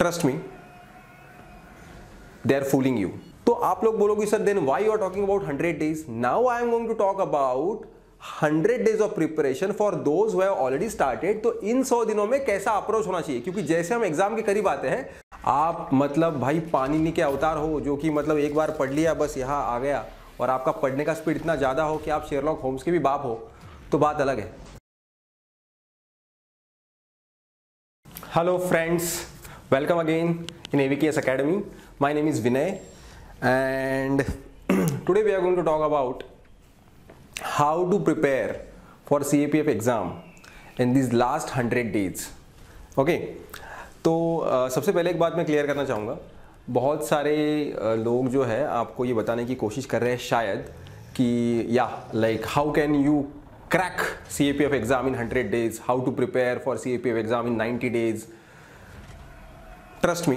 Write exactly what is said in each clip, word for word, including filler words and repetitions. Trust me, they are fooling you. तो आप लोग बोलोगे sir then why you are talking about hundred days. Now I am going to talk about hundred days of preparation for those who have already started. तो इन सौ दिनों में कैसा अप्रोच होना चाहिए, क्योंकि जैसे हम एग्जाम के करीब आते हैं, आप मतलब भाई पानिनी के अवतार हो, जो कि मतलब एक बार पढ़ लिया बस यहाँ आ गया, और आपका पढ़ने का स्पीड इतना ज़्यादा हो कि आप शेरलॉक होम्स के भी बाप हो, तो बात अलग है। Hello friends, welcome again in AVKS academy. My name is Vinay and today we are going to talk about how to prepare for C A P F exam in these last hundred days, okay? तो uh, सबसे पहले एक बात मैं clear करना चाहूँगा। बहुत सारे uh, लोग जो है आपको ये बताने की कोशिश कर रहे हैं शायद कि या like how can you crack C A P F exam in hundred days, how to prepare for C A P F exam in ninety days. Trust me,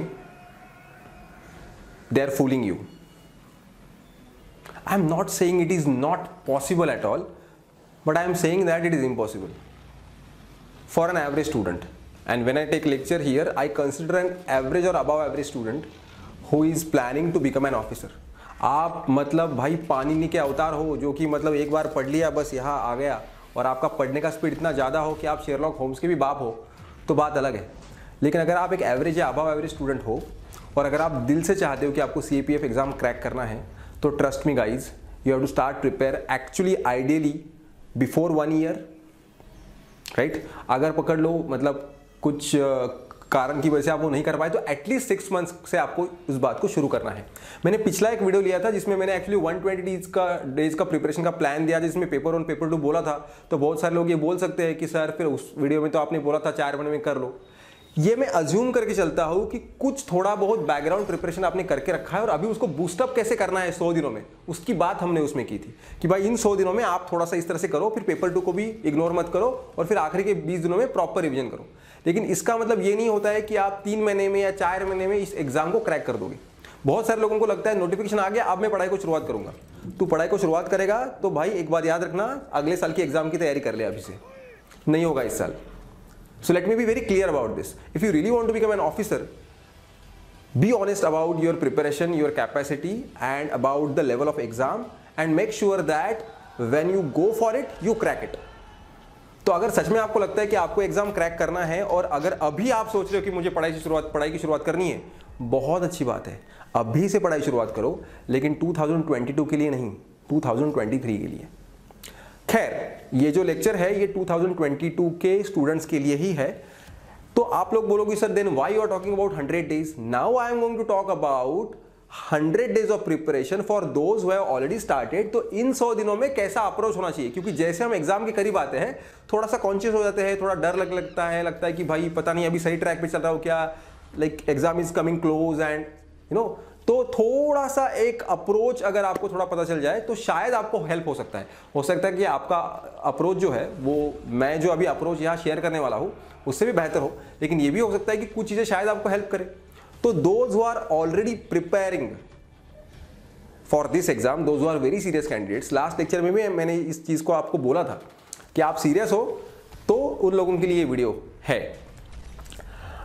they are fooling you. I am not saying it is not possible at all, but I am saying that it is impossible for an average student. And when I take lecture here, I consider an average or above average student who is planning to become an officer. आप मतलब भाई पानिनी के अवतार हो, जो कि मतलब एक बार पढ़ लिया बस यहाँ आ गया, और आपका पढ़ने का स्पीड इतना ज़्यादा हो कि आप शेरलॉक होम्स के भी बाप हो, तो बात अलग है। लेकिन अगर आप एक एवरेज या अबव एवरेज स्टूडेंट हो, और अगर आप दिल से चाहते हो कि आपको C A P F exam crack करना है, तो trust me guys, you have to start prepare actually ideally before one year, right? अगर पकड़ लो मतलब कुछ कारण की वजह से आप वो नहीं कर पाए, तो एटलीस्ट सिक्स मंथ्स से आपको उस बात को शुरू करना है। मैंने पिछला एक वीडियो लिया था जिसमें मैंने एक्चुअली वन ट्वेंटी डेज का डेज का प्रिपरेशन का प्लान दिया, जिसमें पेपर वन पेपर टू बोला था। तो बहुत सारे लोग ये बोल सकते हैं कि सर फिर उस वीडियो में तो आपने बोला था चार महीने में कर लो। ये मैं अज्यूम करके चलता हूँ कि कुछ थोड़ा बहुत बैकग्राउंड प्रिपरेशन आपने करके रखा है, और अभी उसको बूस्टअप कैसे करना है सौ दिनों में, उसकी बात हमने उसमें की थी कि भाई इन सौ दिनों में आप थोड़ा सा इस तरह से करो, फिर पेपर टू को भी इग्नोर मत करो, और फिर आखिरी के बीस दिनों में प्रॉपर रिविजन करो। लेकिन इसका मतलब ये नहीं होता है कि आप तीन महीने में या चार महीने में इस एग्जाम को क्रैक कर दोगे। बहुत सारे लोगों को लगता है नोटिफिकेशन आ गया अब मैं पढ़ाई को शुरुआत करूँगा। तू पढ़ाई को शुरुआत करेगा तो भाई एक बात याद रखना, अगले साल की एग्जाम की तैयारी कर ले, अभी से नहीं होगा इस साल। So let me be very clear about this. If you really want to become an officer, be honest about your preparation, your capacity, and about the level of exam, and make sure that when you go for it, you crack it. तो अगर सच में आपको लगता है कि आपको exam crack करना है, और अगर अभी आप सोच रहे हो कि मुझे पढ़ाई की शुरुआत पढ़ाई की शुरुआत करनी है, बहुत अच्छी बात है, अभी से पढ़ाई शुरुआत करो, लेकिन टू थाउजेंड ट्वेंटी टू के लिए नहीं, टू थाउजेंड ट्वेंटी थ्री के लिए। खैर, ये जो लेक्चर है ये टू थाउजेंड ट्वेंटी टू के स्टूडेंट्स के लिए ही है। तो आप लोग बोलोगे sir then why you are talking about hundred days. Now I am going to talk about hundred days of preparation for those who have already started. तो इन सौ दिनों में कैसा अप्रोच होना चाहिए, क्योंकि जैसे हम एग्जाम के करीब आते हैं थोड़ा सा कॉन्शियस हो जाते हैं, थोड़ा डर लग लगता है, लगता है कि भाई पता नहीं अभी सही ट्रैक पर चल रहा हो क्या, like exam is coming close and you know. तो थोड़ा सा एक अप्रोच अगर आपको थोड़ा पता चल जाए तो शायद आपको हेल्प हो सकता है। हो सकता है कि आपका अप्रोच जो है वो मैं जो अभी अप्रोच यहाँ शेयर करने वाला हूँ उससे भी बेहतर हो, लेकिन ये भी हो सकता है कि कुछ चीज़ें शायद आपको हेल्प करें। तो those who are already preparing for this exam, those who are very serious candidates, last lecture में भी मैंने इस चीज़ को आपको बोला था कि आप सीरियस हो, तो उन लोगों के लिए ये वीडियो है।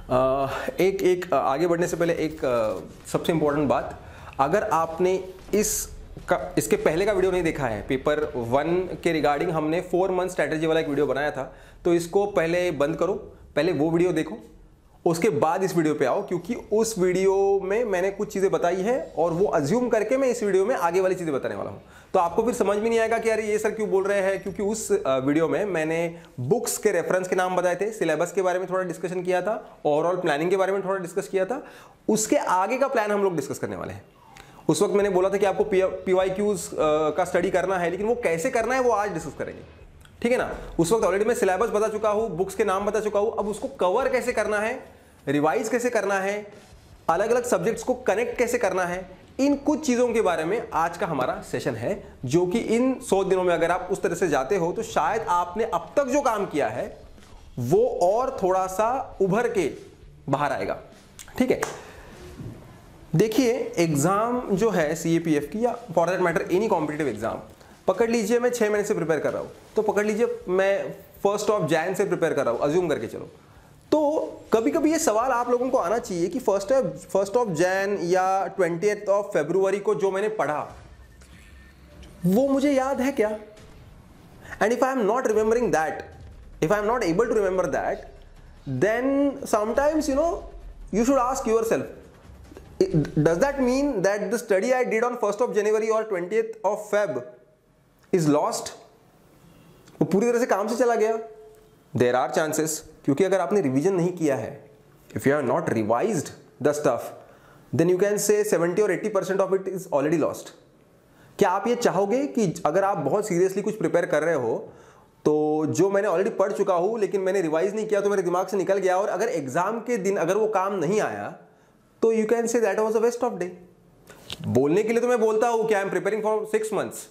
Uh, एक एक आगे बढ़ने से पहले एक uh, सबसे इम्पोर्टेंट बात, अगर आपने इस का इसके पहले का वीडियो नहीं देखा है, पेपर वन के रिगार्डिंग हमने फोर मंथ स्ट्रैटेजी वाला एक वीडियो बनाया था, तो इसको पहले बंद करो, पहले वो वीडियो देखो, उसके बाद इस वीडियो पे आओ, क्योंकि उस वीडियो में मैंने कुछ चीज़ें बताई है और वो अज्यूम करके मैं इस वीडियो में आगे वाली चीज़ें बताने वाला हूँ। तो आपको फिर समझ में नहीं आएगा कि अरे ये सर क्यों बोल रहे हैं, क्योंकि उस वीडियो में मैंने बुक्स के रेफरेंस के नाम बताए थे, सिलेबस के बारे में थोड़ा डिस्कशन किया था, ओवरऑल प्लानिंग के बारे में थोड़ा डिस्कस किया था। उसके आगे का प्लान हम लोग डिस्कस करने वाले हैं। उस वक्त मैंने बोला था कि आपको पी वाई क्यूज का स्टडी करना है, लेकिन वो कैसे करना है वो आज डिस्कस करेंगे, ठीक है ना? उस वक्त ऑलरेडी मैं सिलेबस बता चुका हूँ, बुक्स के नाम बता चुका हूँ, अब उसको कवर कैसे करना है, रिवाइज कैसे करना है, अलग अलग सब्जेक्ट्स को कनेक्ट कैसे करना है, इन कुछ चीज़ों के बारे में आज का हमारा सेशन है, जो कि इन सौ दिनों में अगर आप उस तरह से जाते हो तो शायद आपने अब तक जो काम किया है वो और थोड़ा सा उभर के बाहर आएगा, ठीक है? देखिए, एग्ज़ाम जो है C A P F की, या for that matter any competitive exam, पकड़ लीजिए मैं छः महीने से प्रिपेयर कर रहा हूँ, तो पकड़ लीजिए मैं फर्स्ट ऑफ जैन से प्रिपेयर कर रहा हूँ, अज्यूम करके चलो, तो कभी कभी ये सवाल आप लोगों को आना चाहिए कि फर्स्ट फर्स्ट ऑफ जैन या ट्वेंटीएथ ऑफ फरवरी को जो मैंने पढ़ा वो मुझे याद है क्या. And if I am not remembering that, if I am not able to remember that, then sometimes you know you should ask yourself, does that mean that the study I did on first of January और twentieth of Feb is lost, वो पूरी तरह से काम से चला गया. There are chances, क्योंकि अगर आपने रिवीजन नहीं किया है, if you have not revised the stuff, then you can say seventy और eighty percent of it is already lost. क्या आप ये चाहोगे कि अगर आप बहुत सीरियसली कुछ प्रिपेयर कर रहे हो तो जो मैंने ऑलरेडी पढ़ चुका हूँ लेकिन मैंने रिवाइज नहीं किया तो मेरे दिमाग से निकल गया, और अगर एग्जाम के दिन अगर वो काम नहीं आया तो you can say that was a waste of day. बोलने के लिए तो मैं बोलता हूँ कि I am preparing for six months,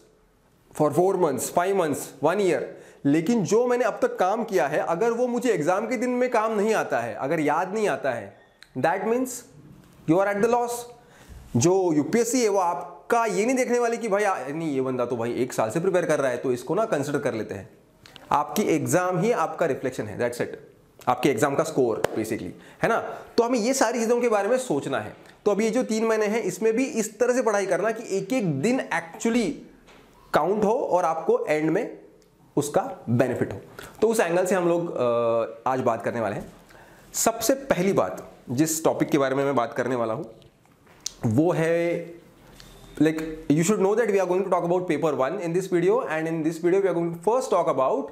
for four months, five months, one year, लेकिन जो मैंने अब तक काम किया है अगर वो मुझे एग्जाम के दिन में काम नहीं आता है, अगर याद नहीं आता है, that means you are at the loss. जो यूपीएससी है वो आपका ये नहीं देखने वाली कि भाई नहीं ये बंदा तो भाई एक साल से प्रिपेयर कर रहा है तो इसको ना कंसिडर कर लेते हैं. आपकी एग्जाम ही आपका रिफ्लेक्शन है, दैट्स इट, आपके एग्जाम का स्कोर बेसिकली, है ना. तो हमें ये सारी चीज़ों के बारे में सोचना है. तो अब ये जो तीन महीने हैं इसमें भी इस तरह से पढ़ाई करना कि एक एक दिन एक्चुअली काउंट हो और आपको एंड में उसका बेनिफिट हो. तो उस एंगल से हम लोग आज बात करने वाले हैं. सबसे पहली बात जिस टॉपिक के बारे में मैं बात करने वाला हूँ वो है, like you should know that we are going to talk about paper one in this video, and in this video we are going to first talk about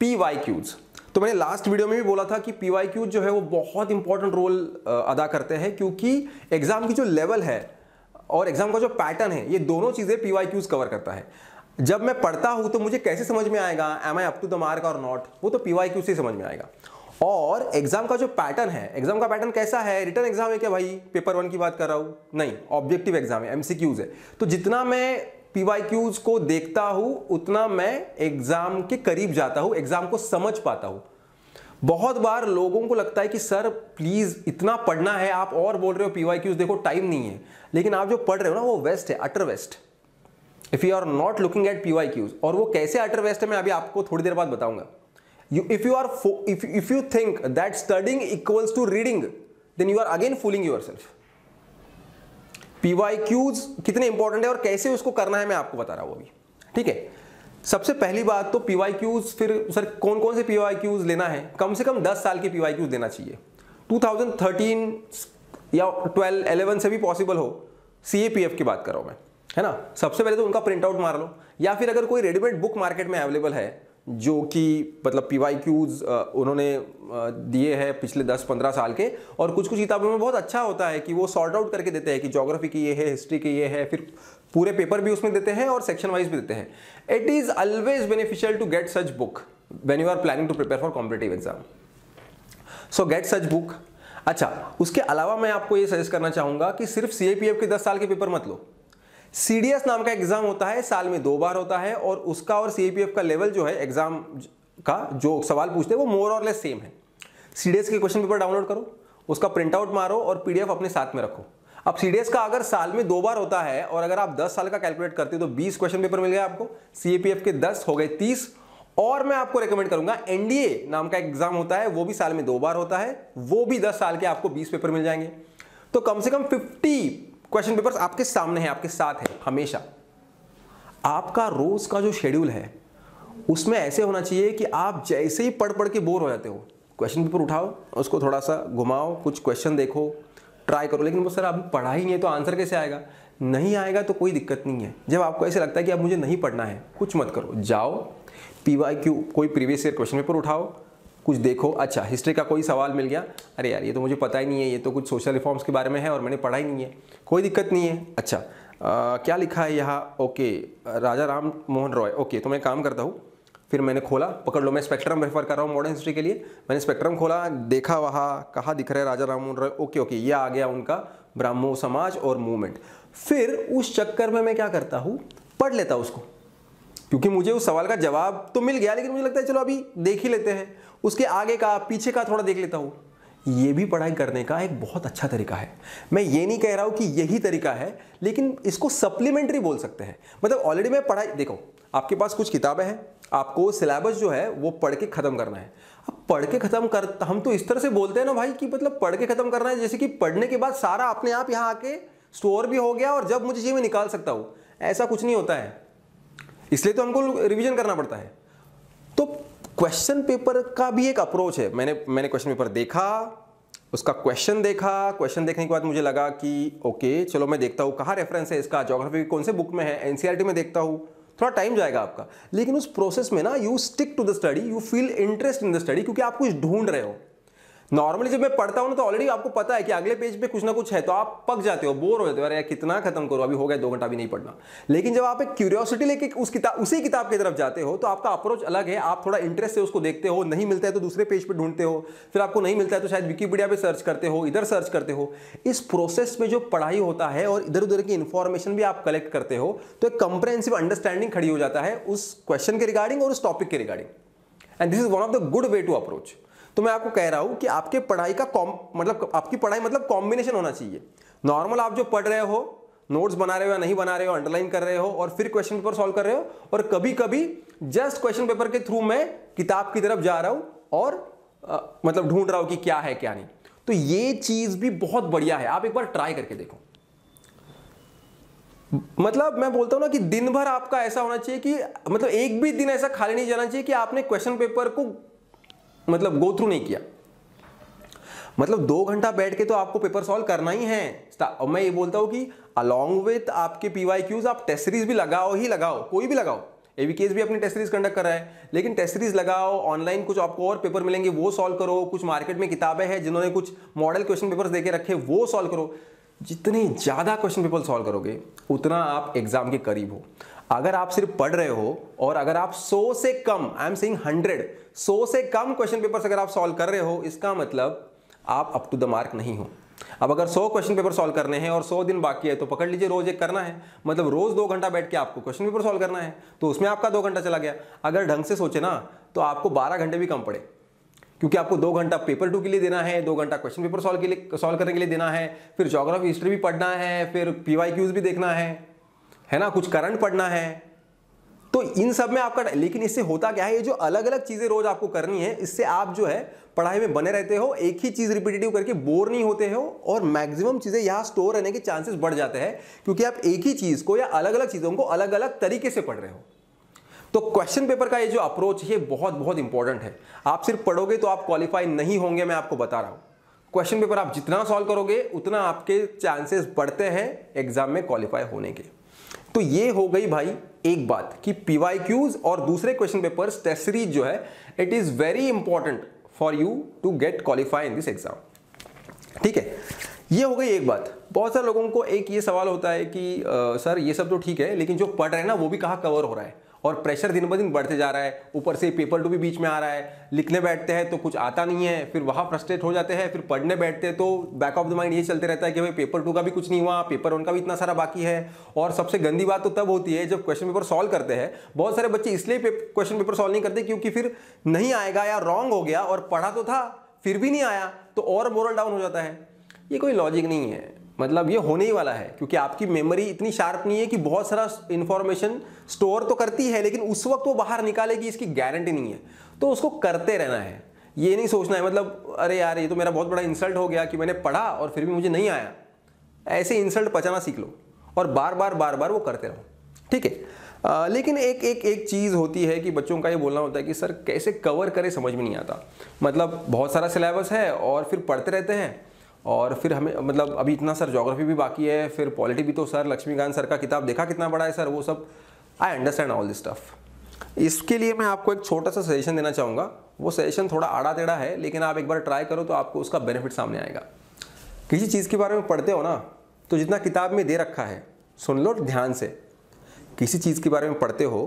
P Y Qs. तो मैंने लास्ट वीडियो में भी बोला था कि P Y cues जो है वो बहुत इंपॉर्टेंट रोल अदा करते हैं, क्योंकि एग्जाम की जो लेवल है और एग्जाम का जो पैटर्न है ये दोनों चीज़ें पी वाई क्यूज कवर करता है. जब मैं पढ़ता हूँ तो मुझे कैसे समझ में आएगा am I up to the mark और नॉट, वो तो पी वाई क्यू से समझ में आएगा. और एग्जाम का जो पैटर्न है, एग्जाम का पैटर्न कैसा है, रिटर्न एग्जाम है क्या भाई, पेपर वन की बात कर रहा हूँ, नहीं, ऑब्जेक्टिव एग्जाम है, एम सी क्यूज है. तो जितना मैं पी वाई क्यूज को देखता हूँ उतना मैं एग्जाम के करीब जाता हूँ, एग्जाम को समझ पाता हूँ. बहुत बार लोगों को लगता है कि सर प्लीज़ इतना पढ़ना है, आप और बोल रहे हो पी वाई क्यूज देखो टाइम नहीं है, लेकिन आप जो पढ़ रहे हो ना वो वेस्ट है, utter waste, if you are not looking at P Y Qs. और वो कैसे अटर वेस्ट है मैं अभी आपको थोड़ी देर बाद बताऊंगा. You if you are if if you think that studying equals to reading then you are again fooling yourself. P Y Qs कितने इंपॉर्टेंट है और कैसे उसको करना है मैं आपको बता रहा हूँ अभी, ठीक है. सबसे पहली बात तो पी वाई क्यूज, फिर सर कौन कौन से पी वाई क्यूज लेना है, कम से कम दस साल के पी वाई क्यूज लेना चाहिए. दो हज़ार तेरह या ट्वेल्व इलेवन से भी पॉसिबल हो, सी ए पी एफ की बात कर रहा हूँ मैं, है ना. सबसे पहले तो उनका प्रिंट आउट मार लो, या फिर अगर कोई रेडीमेड बुक मार्केट में अवेलेबल है जो कि मतलब पी वाई क्यूज उन्होंने दिए हैं पिछले दस पंद्रह साल के, और कुछ कुछ किताबों में बहुत अच्छा होता है कि वो सॉर्ट आउट करके देते हैं कि ज्योग्राफी की ये है, हिस्ट्री की ये है, फिर पूरे पेपर भी उसमें देते हैं और सेक्शन वाइज भी देते हैं. It is always beneficial to get such book when you are planning to prepare for competitive exam, so get such book. अच्छा, उसके अलावा मैं आपको ये सजेस्ट करना चाहूँगा कि सिर्फ सी ए पी एफ के दस साल के पेपर मत लो. सी डी एस नाम का एग्जाम होता है, साल में दो बार होता है, और उसका और सी ए पी एफ का लेवल जो है एग्जाम का जो सवाल पूछते हैं वो मोर और लेस सेम है. सी डी एस के क्वेश्चन पेपर डाउनलोड करो, उसका प्रिंट आउट मारो और पी डी एफ अपने साथ में रखो. अब सी डी एस का अगर साल में दो बार होता है और अगर आप दस साल का कैलकुलेट करते हो तो बीस क्वेश्चन पेपर मिल गया आपको, सी ए पी एफ के दस हो गए तीस. और मैं आपको रिकमेंड करूंगा एन डी ए नाम का एग्जाम होता है, वो भी साल में दो बार होता है, वो भी दस साल के आपको बीस पेपर मिल जाएंगे. तो कम से कम फिफ्टी क्वेश्चन पेपर्स आपके सामने हैं, आपके साथ है हमेशा. आपका रोज का जो शेड्यूल है उसमें ऐसे होना चाहिए कि आप जैसे ही पढ़ पढ़ के बोर हो जाते हो क्वेश्चन पेपर उठाओ, उसको थोड़ा सा घुमाओ, कुछ क्वेश्चन देखो, ट्राई करो. लेकिन वो सर अभी पढ़ा ही नहीं है तो आंसर कैसे आएगा, नहीं आएगा तो कोई दिक्कत नहीं है. जब आपको ऐसे लगता है कि अब मुझे नहीं पढ़ना है, कुछ मत करो, जाओ पी वाई क्यू कोई प्रीवियस ईयर क्वेश्चन पेपर उठाओ, कुछ देखो. अच्छा, हिस्ट्री का कोई सवाल मिल गया, अरे यार ये तो मुझे पता ही नहीं है, ये तो कुछ सोशल रिफॉर्म्स के बारे में है और मैंने पढ़ा ही नहीं है, कोई दिक्कत नहीं है. अच्छा, आ, क्या लिखा है यहाँ, ओके, राजाराम मोहन रॉय, ओके, तो मैं काम करता हूँ. फिर मैंने खोला, पकड़ लो, मैं स्पेक्ट्रम रेफर कर रहा हूँ मॉडर्न हिस्ट्री के लिए. मैंने स्पेक्ट्रम खोला, देखा वहाँ कहाँ दिख रहा है राजाराम मोहन रॉय, ओके ओके, ये आ गया उनका ब्राह्मो समाज और मूवमेंट. फिर उस चक्कर में मैं क्या करता हूँ, पढ़ लेता हूँ उसको, क्योंकि मुझे उस सवाल का जवाब तो मिल गया लेकिन मुझे लगता है चलो अभी देख ही लेते हैं, उसके आगे का पीछे का थोड़ा देख लेता हूँ. ये भी पढ़ाई करने का एक बहुत अच्छा तरीका है. मैं ये नहीं कह रहा हूँ कि यही तरीका है, लेकिन इसको सप्लीमेंट्री बोल सकते हैं. मतलब ऑलरेडी मैं पढ़ाई, देखो आपके पास कुछ किताबें हैं, आपको सिलेबस जो है वो पढ़ के ख़त्म करना है. अब पढ़ के खत्म कर, हम तो इस तरह से बोलते हैं ना भाई कि मतलब पढ़ के खत्म करना है, जैसे कि पढ़ने के बाद सारा अपने आप यहाँ आके स्टोर भी हो गया और जब मुझे चाहिए मैं निकाल सकता हूँ, ऐसा कुछ नहीं होता है। इसलिए तो हमको रिविजन करना पड़ता है। तो क्वेश्चन पेपर का भी एक अप्रोच है। मैंने मैंने क्वेश्चन पेपर देखा, उसका क्वेश्चन देखा, क्वेश्चन देखने के बाद मुझे लगा कि ओके चलो मैं देखता हूँ कहाँ रेफरेंस है इसका, ज्योग्राफी कौन से बुक में है, एनसीईआरटी में देखता हूँ, थोड़ा टाइम जाएगा आपका। लेकिन उस प्रोसेस में ना you stick to the study, you feel interest in the study, क्योंकि आप कुछ ढूंढ रहे हो। नॉर्मली जब मैं पढ़ता हूँ ना तो ऑलरेडी आपको पता है कि अगले पेज पे कुछ ना कुछ है, तो आप पक जाते हो, बोर हो जाते हो, अरे यार कितना खत्म करो, अभी हो गया दो घंटा भी नहीं पढ़ना। लेकिन जब आप एक क्यूरियोसिटी लेके उस किताब उसी किताब की तरफ जाते हो तो आपका अप्रोच अलग है, आप थोड़ा इंटरेस्ट से उसको देखते हो, नहीं मिलता है तो दूसरे पेज पर ढूंढते हो, फिर आपको नहीं मिलता है तो शायद विकीपीडिया पर सर्च करते हो, इधर सर्च करते हो। इस प्रोसेस में जो पढ़ाई होता है और इधर उधर की इन्फॉर्मेशन भी आप कलेक्ट करते हो, तो एक कॉम्प्रिहेंसिव अंडरस्टैंडिंग खड़ी हो जाता है उस क्वेश्चन के रिगार्डिंग और उस टॉपिक के regarding. And this is one of the good way to approach. तो मैं आपको कह रहा हूं कि आपके पढ़ाई का मतलब आपकी पढ़ाई मतलब कॉम्बिनेशन होना चाहिए। नॉर्मल आप जो पढ़ रहे हो, नोट्स बना रहे हो या नहीं बना रहे हो, अंडरलाइन कर रहे हो और फिर क्वेश्चन पेपर सॉल्व कर रहे हो, और कभी कभी जस्ट क्वेश्चन पेपर के थ्रू मैं किताब की तरफ जा रहा हूं और आ, मतलब ढूंढ रहा हूं कि क्या है क्या नहीं। तो ये चीज भी बहुत बढ़िया है, आप एक बार ट्राई करके देखो। मतलब मैं बोलता हूँ ना कि दिन भर आपका ऐसा होना चाहिए कि मतलब एक भी दिन ऐसा खाली नहीं जाना चाहिए कि आपने क्वेश्चन पेपर को मतलब गो थ्रू नहीं किया। मतलब दो घंटा बैठ के तो आपको पेपर सॉल्व करना ही है। और मैं ये बोलता हूँ कि अलॉन्ग विथ आपके पीवाईक्यूज आप टेस्ट सीरीज भी लगाओ ही लगाओ, कोई भी लगाओ। एवीकेएस भी अपनी टेस्ट सीरीज कंडक्ट कर रहा है, लेकिन टेस्ट सीरीज लगाओ, ऑनलाइन कुछ आपको और पेपर मिलेंगे वो सॉल्व करो, कुछ मार्केट में किताबें हैं जिन्होंने कुछ मॉडल क्वेश्चन पेपर दे के रखे वो सॉल्व करो। जितने ज़्यादा क्वेश्चन पेपर सॉल्व करोगे उतना आप एग्जाम के करीब हो। अगर आप सिर्फ पढ़ रहे हो और अगर आप सौ से कम, आई एम सेइंग हंड्रेड, सौ से कम क्वेश्चन पेपर्स अगर आप सॉल्व कर रहे हो, इसका मतलब आप अप टू द मार्क नहीं हो। अब अगर सौ क्वेश्चन पेपर सॉल्व करने हैं और सौ दिन बाकी है तो पकड़ लीजिए रोज एक करना है, मतलब रोज दो घंटा बैठ के आपको क्वेश्चन पेपर सॉल्व करना है, तो उसमें आपका दो घंटा चला गया। अगर ढंग से सोचे ना तो आपको बारह घंटे भी कम पड़े, क्योंकि आपको दो घंटा पेपर टू के लिए देना है, दो घंटा क्वेश्चन पेपर सॉल्व के लिए सॉल्व करने के लिए देना है, फिर ज्योग्राफी हिस्ट्री भी पढ़ना है, फिर पीवाईक्यूज भी देखना है, है ना, कुछ करंट पढ़ना है। तो इन सब में आपका, लेकिन इससे होता क्या है, ये जो अलग अलग चीज़ें रोज आपको करनी है, इससे आप जो है पढ़ाई में बने रहते हो, एक ही चीज़ रिपीटेटिव करके बोर नहीं होते हो और मैक्सिमम चीज़ें यहाँ स्टोर रहने के चांसेस बढ़ जाते हैं, क्योंकि आप एक ही चीज़ को या अलग अलग चीज़ों को अलग अलग तरीके से पढ़ रहे हो। तो क्वेश्चन पेपर का ये जो अप्रोच है बहुत बहुत इंपॉर्टेंट है। आप सिर्फ पढ़ोगे तो आप क्वालिफाई नहीं होंगे, मैं आपको बता रहा हूँ। क्वेश्चन पेपर आप जितना सॉल्व करोगे उतना आपके चांसेस बढ़ते हैं एग्जाम में क्वालिफाई होने के। तो ये हो गई भाई एक बात कि पीवाईक्यूज और दूसरे क्वेश्चन पेपर्स, टेस्ट सीरीज जो है, it is very important for you to get qualify in this exam. ठीक है, ये हो गई एक बात। बहुत सारे लोगों को एक ये सवाल होता है कि आ, सर ये सब तो ठीक है, लेकिन जो पढ़ रहे हैं ना वो भी कहाँ कवर हो रहा है, और प्रेशर दिन ब दिन बढ़ते जा रहा है, ऊपर से पेपर टू भी बीच में आ रहा है, लिखने बैठते हैं तो कुछ आता नहीं है, फिर वहाँ फ्रस्ट्रेट हो जाते हैं, फिर पढ़ने बैठते हैं तो बैक ऑफ द माइंड ये चलते रहता है कि भाई पेपर टू का भी कुछ नहीं हुआ, पेपर वन का भी इतना सारा बाकी है। और सबसे गंदी बात तो तब होती है जब क्वेश्चन पेपर सॉल्व करते हैं। बहुत सारे बच्चे इसलिए क्वेश्चन पेपर सॉल्व नहीं करते क्योंकि फिर नहीं आएगा या रॉन्ग हो गया, और पढ़ा तो था फिर भी नहीं आया तो और मोरल डाउन हो जाता है। ये कोई लॉजिक नहीं है, मतलब ये होने ही वाला है, क्योंकि आपकी मेमोरी इतनी शार्प नहीं है कि बहुत सारा इन्फॉर्मेशन स्टोर तो करती है, लेकिन उस वक्त वो बाहर निकालेगी इसकी गारंटी नहीं है। तो उसको करते रहना है, ये नहीं सोचना है मतलब अरे यार ये तो मेरा बहुत बड़ा इंसल्ट हो गया कि मैंने पढ़ा और फिर भी मुझे नहीं आया। ऐसे इंसल्ट पचाना सीख लो और बार बार बार बार वो करते रहो। ठीक है, लेकिन एक एक एक चीज़ होती है कि बच्चों का ये बोलना होता है कि सर कैसे कवर करें समझ में नहीं आता, मतलब बहुत सारा सिलेबस है और फिर पढ़ते रहते हैं और फिर हमें मतलब अभी इतना सर ज्योग्राफी भी बाकी है, फिर पॉलिटी भी, तो सर लक्ष्मीकांत सर का किताब देखा कितना बड़ा है सर, वो सब I understand all this stuff. इसके लिए मैं आपको एक छोटा सा सजेशन देना चाहूँगा। वो सजेशन थोड़ा आड़ा टेढ़ा है, लेकिन आप एक बार ट्राई करो तो आपको उसका बेनिफिट सामने आएगा। किसी चीज़ के बारे में पढ़ते हो ना तो जितना किताब में दे रखा है सुन लो ध्यान से। किसी चीज़ के बारे में पढ़ते हो,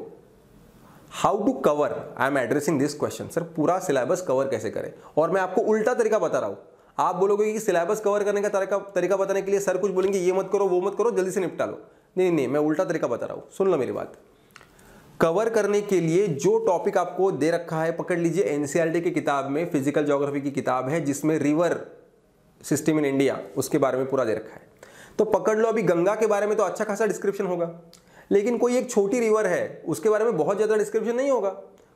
how to cover, I am addressing this question, sir पूरा सिलेबस कवर कैसे करें। और मैं आपको उल्टा तरीका बता रहा हूँ। आप बोलोगे कि सिलेबस कवर करने का तरीका तरीका बताने के लिए सर कुछ बोलेंगे ये मत करो वो मत करो जल्दी से निपटा लो। नहीं नहीं, मैं उल्टा तरीका बता रहा हूँ, सुन लो मेरी बात। कवर करने के लिए जो टॉपिक आपको दे रखा है, पकड़ लीजिए एनसीईआरटी की किताब में फिजिकल ज्योग्राफी की किताब है जिसमें रिवर सिस्टम इन इंडिया, उसके बारे में पूरा दे रखा है। तो पकड़ लो अभी गंगा के बारे में तो अच्छा खासा डिस्क्रिप्शन होगा, लेकिन कोई एक छोटी रिवर है उसके बारे में बहुत ज़्यादा डिस्क्रिप्शन नहीं होगा।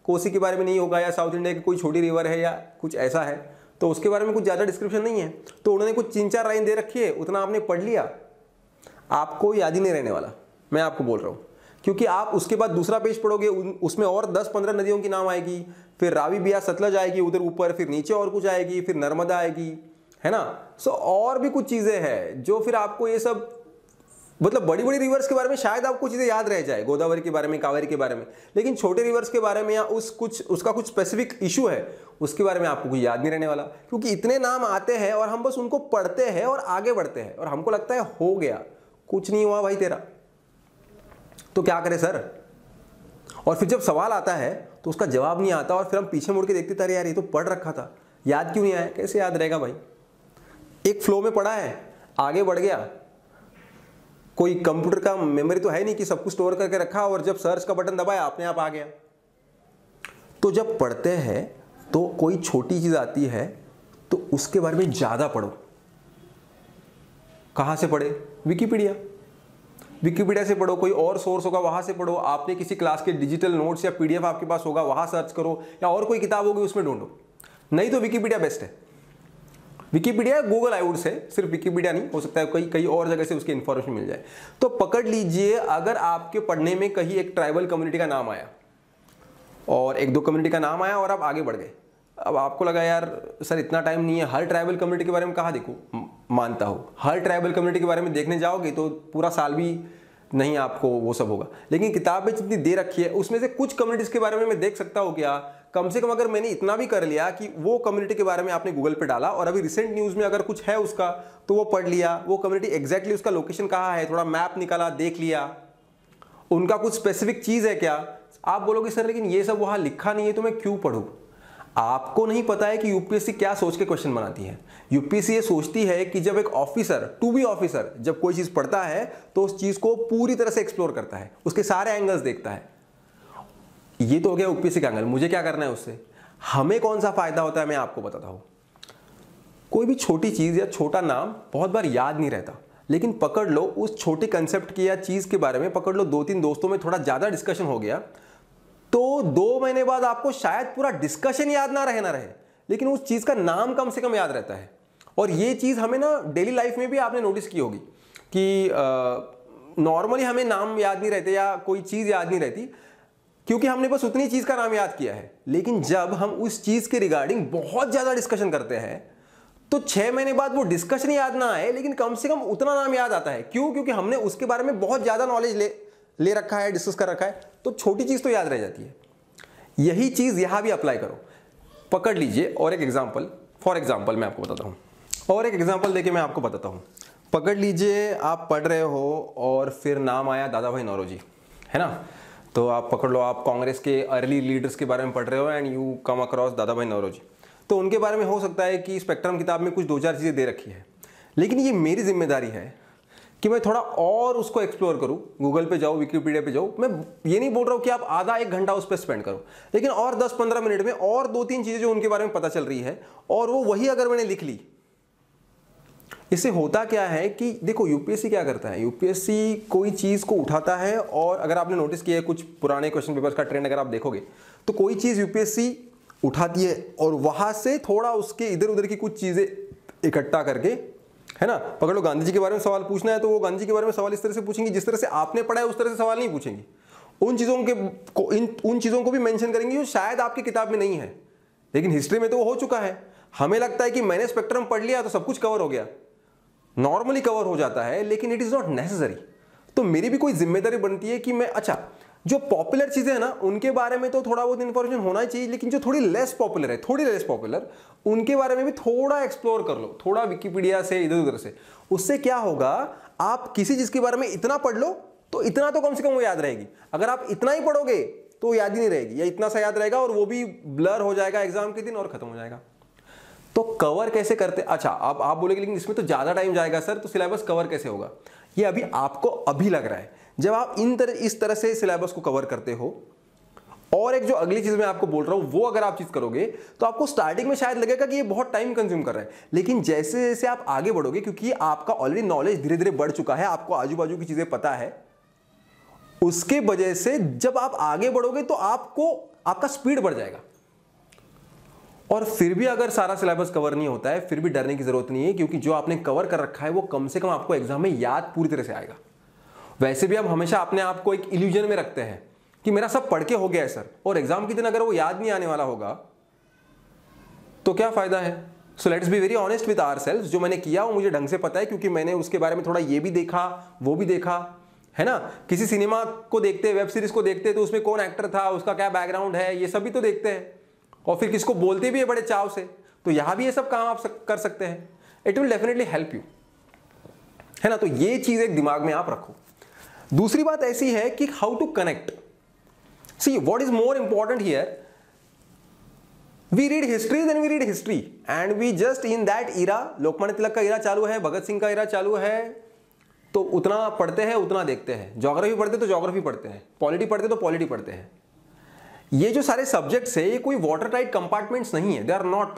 कोसी के बारे में नहीं होगा या साउथ इंडिया की कोई छोटी रिवर है या कुछ ऐसा है, तो उसके बारे में कुछ ज़्यादा डिस्क्रिप्शन नहीं है। तो उन्होंने कुछ तीन चार लाइन दे रखी है, उतना आपने पढ़ लिया, आपको याद ही नहीं रहने वाला, मैं आपको बोल रहा हूँ। क्योंकि आप उसके बाद दूसरा पेज पढ़ोगे, उसमें और दस पंद्रह नदियों की नाम आएगी, फिर रावी ब्यास सतलज आएगी उधर ऊपर, फिर नीचे और कुछ आएगी, फिर नर्मदा आएगी, है ना। सो और भी कुछ चीज़ें हैं जो फिर आपको ये सब मतलब बड़ी बड़ी रिवर्स के बारे में शायद आपको चीज़ें याद रह जाए, गोदावरी के बारे में, कावेरी के बारे में, लेकिन छोटे रिवर्स के बारे में या उस कुछ उसका कुछ स्पेसिफिक इशू है उसके बारे में आपको कुछ याद नहीं रहने वाला, क्योंकि इतने नाम आते हैं और हम बस उनको पढ़ते हैं और आगे बढ़ते हैं और हमको लगता है हो गया, कुछ नहीं हुआ भाई तेरा, तो क्या करें सर। और फिर जब सवाल आता है तो उसका जवाब नहीं आता और फिर हम पीछे मुड़ के देखते थे, अरे यार ये तो पढ़ रखा था, याद क्यों नहीं आया, कैसे याद रहेगा भाई। एक फ्लो में पढ़ा है, आगे बढ़ गया, कोई कंप्यूटर का मेमोरी तो है नहीं कि सब कुछ स्टोर करके रखा और जब सर्च का बटन दबाया अपने आप आ गया। तो जब पढ़ते हैं तो कोई छोटी चीज़ आती है तो उसके बारे में ज़्यादा पढ़ो। कहाँ से पढ़े? विकिपीडिया, विकिपीडिया से पढ़ो, कोई और सोर्स होगा वहाँ से पढ़ो, आपने किसी क्लास के डिजिटल नोट्स या पीडीएफ आपके पास होगा वहाँ सर्च करो, या और कोई किताब होगी उसमें ढूंढो, नहीं तो विकिपीडिया बेस्ट है। Wikipedia, Google I would say, सिर्फ विकिपीडिया नहीं, हो सकता है कहीं कहीं और जगह से उसकी इन्फॉर्मेशन मिल जाए। तो पकड़ लीजिए, अगर आपके पढ़ने में कहीं एक ट्राइबल कम्युनिटी का नाम आया और एक दो कम्युनिटी का नाम आया और आप आगे बढ़ गए, अब आपको लगा यार सर इतना टाइम नहीं है, हर ट्राइबल कम्युनिटी के बारे में कहाँ देखो, मानता हो हर ट्राइबल कम्युनिटी के बारे में देखने जाओगे तो पूरा साल भी नहीं आपको वो सब होगा, लेकिन किताब में जितनी दे रखी है उसमें से कुछ कम्युनिटीज़ के बारे में मैं देख सकता हूँ क्या, कम से कम। अगर मैंने इतना भी कर लिया कि वो कम्युनिटी के बारे में आपने गूगल पे डाला और अभी रिसेंट न्यूज़ में अगर कुछ है उसका तो वो पढ़ लिया, वो कम्युनिटी एग्जैक्टली उसका लोकेशन कहाँ है, थोड़ा मैप निकाला, देख लिया उनका कुछ स्पेसिफिक चीज़ है क्या। आप बोलोगे सर लेकिन ये सब वहाँ लिखा नहीं है तो मैं क्यों पढ़ूँ। आपको नहीं पता है कि यूपीएससी क्या सोच के क्वेश्चन बनाती है। यूपीएससी ये सोचती है कि जब एक ऑफिसर, टू बी ऑफिसर, जब कोई चीज़ पढ़ता है तो उस चीज़ को पूरी तरह से एक्सप्लोर करता है, उसके सारे एंगल्स देखता है। ये तो हो गया यूपीएससी का एंगल, मुझे क्या करना है उससे, हमें कौन सा फायदा होता है मैं आपको बताता हूँ। कोई भी छोटी चीज़ या छोटा नाम बहुत बार याद नहीं रहता, लेकिन पकड़ लो उस छोटे कंसेप्ट की या चीज़ के बारे में पकड़ लो, दो तीन दोस्तों में थोड़ा ज़्यादा डिस्कशन हो गया तो दो महीने बाद आपको शायद पूरा डिस्कशन याद ना रहे ना रहे लेकिन उस चीज़ का नाम कम से कम याद रहता है। और ये चीज़ हमें ना डेली लाइफ में भी आपने नोटिस की होगी कि नॉर्मली हमें नाम याद नहीं रहते या कोई चीज़ याद नहीं रहती क्योंकि हमने बस उतनी चीज़ का नाम याद किया है, लेकिन जब हम उस चीज़ के रिगार्डिंग बहुत ज़्यादा डिस्कशन करते हैं तो छः महीने बाद वो डिस्कशन याद ना आए लेकिन कम से कम उतना नाम याद आता है। क्यों? क्योंकि हमने उसके बारे में बहुत ज़्यादा नॉलेज ले ले रखा है, डिस्कस कर रखा है, तो छोटी चीज़ तो याद रह जाती है। यही चीज़ यहाँ भी अप्लाई करो। पकड़ लीजिए और एक एग्जाम्पल, फॉर एग्जाम्पल मैं आपको बताता हूँ, और एक एग्जाम्पल देके मैं आपको बताता हूँ। पकड़ लीजिए आप पढ़ रहे हो और फिर नाम आया दादाभाई नौरोजी, है ना। तो आप पकड़ लो आप कांग्रेस के अर्ली लीडर्स के बारे में पढ़ रहे हो and you come across Dadabhai Naoroji, तो उनके बारे में हो सकता है कि स्पेक्ट्रम किताब में कुछ दो चार चीज़ें दे रखी है, लेकिन ये मेरी जिम्मेदारी है कि मैं थोड़ा और उसको एक्सप्लोर करूँ, गूगल पे जाऊँ, विकिपीडिया पे जाऊँ। मैं ये नहीं बोल रहा हूँ कि आप आधा एक घंटा उस पर स्पेंड करो, लेकिन और दस पंद्रह मिनट में और दो तीन चीज़ें जो उनके बारे में पता चल रही है और वो वही अगर मैंने लिख ली। इससे होता क्या है कि देखो यूपीएससी क्या करता है, यूपीएससी कोई चीज़ को उठाता है और अगर आपने नोटिस किया है कुछ पुराने क्वेश्चन पेपर्स का ट्रेंड अगर आप देखोगे तो कोई चीज़ यूपीएससी उठाती है और वहाँ से थोड़ा उसके इधर उधर की कुछ चीज़ें इकट्ठा करके, है ना। पकड़ लो गांधी जी के बारे में सवाल पूछना है तो वो गांधी जी के बारे में सवाल इस तरह से पूछेंगी जिस तरह से आपने पढ़ा है उस तरह से सवाल नहीं पूछेंगी, उन चीज़ों के को इन उन चीज़ों को भी मेंशन करेंगी जो शायद आपकी किताब में नहीं है लेकिन हिस्ट्री में तो वो हो चुका है। हमें लगता है कि मैंने स्पेक्ट्रम पढ़ लिया तो सब कुछ कवर हो गया, नॉर्मली कवर हो जाता है लेकिन इट इज़ नॉट नेसेसरी। तो मेरी भी कोई जिम्मेदारी बनती है कि मैं अच्छा जो पॉपुलर चीज़ें हैं ना उनके बारे में तो थोड़ा बहुत इन्फॉर्मेशन होना ही चाहिए, लेकिन जो थोड़ी लेस पॉपुलर है थोड़ी लेस पॉपुलर उनके बारे में भी थोड़ा एक्सप्लोर कर लो, थोड़ा विकिपीडिया से इधर उधर से। उससे क्या होगा, आप किसी चीज़ के बारे में इतना पढ़ लो तो इतना तो कम से कम वो याद रहेगी। अगर आप इतना ही पढ़ोगे तो याद ही नहीं रहेगी या इतना सा याद रहेगा और वो भी ब्लर हो जाएगा एग्जाम के दिन और ख़त्म हो जाएगा। तो कवर कैसे करते, अच्छा अब आप बोलेंगे लेकिन इसमें तो ज़्यादा टाइम जाएगा सर, तो सिलेबस कवर कैसे होगा। ये अभी आपको अभी लग रहा है, जब आप इन तरह इस तरह से सिलेबस को कवर करते हो। और एक जो अगली चीज़ मैं आपको बोल रहा हूँ वो अगर आप चीज़ करोगे तो आपको स्टार्टिंग में शायद लगेगा कि ये बहुत टाइम कंज्यूम कर रहा है, लेकिन जैसे जैसे आप आगे बढ़ोगे क्योंकि आपका ऑलरेडी नॉलेज धीरे धीरे बढ़ चुका है, आपको आजू बाजू की चीज़ें पता है, उसके वजह से जब आप आगे बढ़ोगे तो आपको आपका स्पीड बढ़ जाएगा। और फिर भी अगर सारा सिलेबस कवर नहीं होता है फिर भी डरने की जरूरत नहीं है, क्योंकि जो आपने कवर कर रखा है वो कम से कम आपको एग्जाम में याद पूरी तरह से आएगा। वैसे भी आप हमेशा अपने आप को एक इल्यूजन में रखते हैं कि मेरा सब पढ़ के हो गया है सर, और एग्जाम के दिन अगर वो याद नहीं आने वाला होगा तो क्या फायदा है। So let's be very honest with ourselves. जो मैंने किया वो मुझे ढंग से पता है, क्योंकि मैंने उसके बारे में थोड़ा ये भी देखा वो भी देखा है ना। किसी सिनेमा को देखते, वेब सीरीज को देखते तो उसमें कौन एक्टर था, उसका क्या बैकग्राउंड है, ये सब भी तो देखते हैं। और फिर किसको बोलते भी है बड़े चाव से, तो यहां भी ये सब काम आप कर सकते हैं। It will definitely help you, है ना। तो ये चीज एक दिमाग में आप रखो। दूसरी बात ऐसी है कि how to connect. See what is more important here, we read history then we read history and we just in that era. Lokmanya Tilak का इरा चालू है, भगत सिंह का इरा चालू है, तो उतना पढ़ते हैं उतना देखते हैं। ज्योग्राफी पढ़ते तो ज्योग्राफी पढ़ते हैं, पॉलिटी पढ़ते तो पॉलिटी पढ़ते हैं। ये जो सारे सब्जेक्ट्स है ये कोई वाटर टाइट कंपार्टमेंट्स नहीं है, they are not,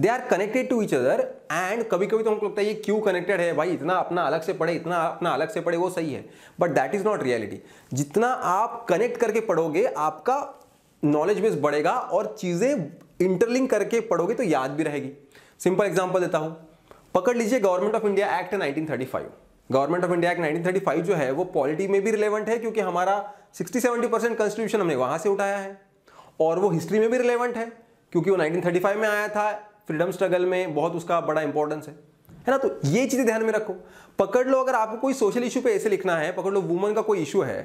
they are connected to each other. And कभी कभी तो हमको लगता है ये क्यों कनेक्टेड है भाई, इतना अपना अलग से पढ़े इतना अपना अलग से पढ़े, वो सही है, but that is not reality. जितना आप कनेक्ट करके पढ़ोगे आपका नॉलेज बेस बढ़ेगा और चीजें इंटरलिंक करके पढ़ोगे तो याद भी रहेगी। सिंपल एग्जांपल देता हूं, पकड़ लीजिए government of India act nineteen thirty five. Government of India act nineteen thirty five जो है वो पॉलिटी में भी रिलेवेंट है, क्योंकि हमारा सिक्सटी सेवेंटी परसेंट कॉन्स्टिट्यूशन हमने वहां से उठाया है। और वो हिस्ट्री में भी रिलेवेंट है, क्योंकि वो नाइनटीन थर्टी फाइव में आया था, फ्रीडम स्ट्रगल में बहुत उसका बड़ा इंपॉर्टेंस है, है ना। तो ये चीजें ध्यान में रखो। पकड़ लो अगर आपको कोई सोशल इशू पे ऐसे लिखना है, पकड़ लो वुमन का कोई इशू है,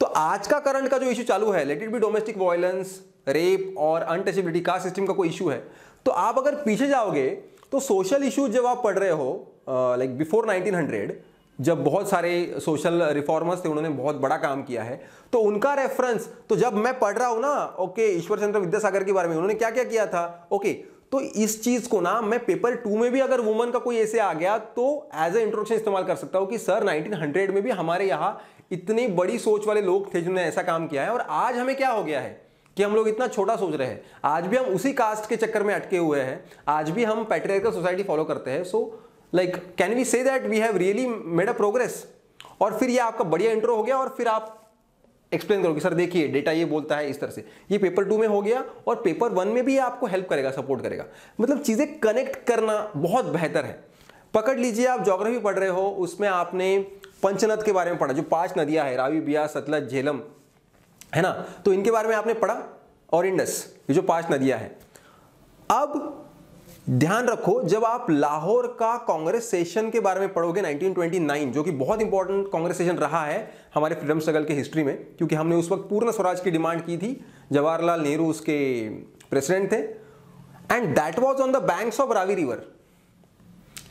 तो आज का करंट का जो इशू चालू है, let it be domestic violence, rape और अनटचेबिलिटी, कास्ट सिस्टम का कोई इशू है, तो आप अगर पीछे जाओगे तो सोशल इशू जब आप पढ़ रहे हो लाइक बिफोर नाइनटीन हंड्रेड, जब बहुत सारे सोशल रिफॉर्मर्स थे, उन्होंने बहुत बड़ा काम किया है, तो उनका रेफरेंस, तो जब मैं पढ़ रहा हूँ ना, ओके ईश्वर चंद्र विद्यासागर के बारे में उन्होंने क्या क्या किया था, ओके तो इस चीज को ना मैं पेपर टू में भी अगर वुमन का कोई ऐसे आ गया तो एज ए इंट्रोडक्शन इस्तेमाल कर सकता हूँ कि सर नाइनटीन हंड्रेड में भी हमारे यहाँ इतनी बड़ी सोच वाले लोग थे जिन्होंने ऐसा काम किया है, और आज हमें क्या हो गया है कि हम लोग इतना छोटा सोच रहे हैं। आज भी हम उसी कास्ट के चक्कर में अटके हुए हैं, आज भी हम पैट्रियार्कल सोसाइटी फॉलो करते हैं। So like can we say that we have really made a progress. और फिर ये आपका बढ़िया इंट्रो हो गया, और फिर आप एक्सप्लेन करोगे सर देखिए डेटा ये बोलता है इस तरह से, ये पेपर टू में हो गया और पेपर वन में भी आपको हेल्प करेगा, सपोर्ट करेगा। मतलब चीज़ें कनेक्ट करना बहुत बेहतर है। पकड़ लीजिए आप ज्योग्राफी पढ़ रहे हो, उसमें आपने पंचनद के बारे में पढ़ा, जो पांच नदियाँ हैं रावी, ब्यास, सतलज, झेलम, है ना, तो इनके बारे में आपने पढ़ा, और इंडस, ये जो पांच नदियाँ हैं। अब ध्यान रखो जब आप लाहौर का कांग्रेस सेशन के बारे में पढ़ोगे नाइनटीन ट्वेंटी नाइन, जो कि बहुत इंपॉर्टेंट कांग्रेस सेशन रहा है हमारे फ्रीडम स्ट्रगल के हिस्ट्री में, क्योंकि हमने उस वक्त पूर्ण स्वराज की डिमांड की थी, जवाहरलाल नेहरू उसके प्रेसिडेंट थे, and that was on the banks of Ravi river,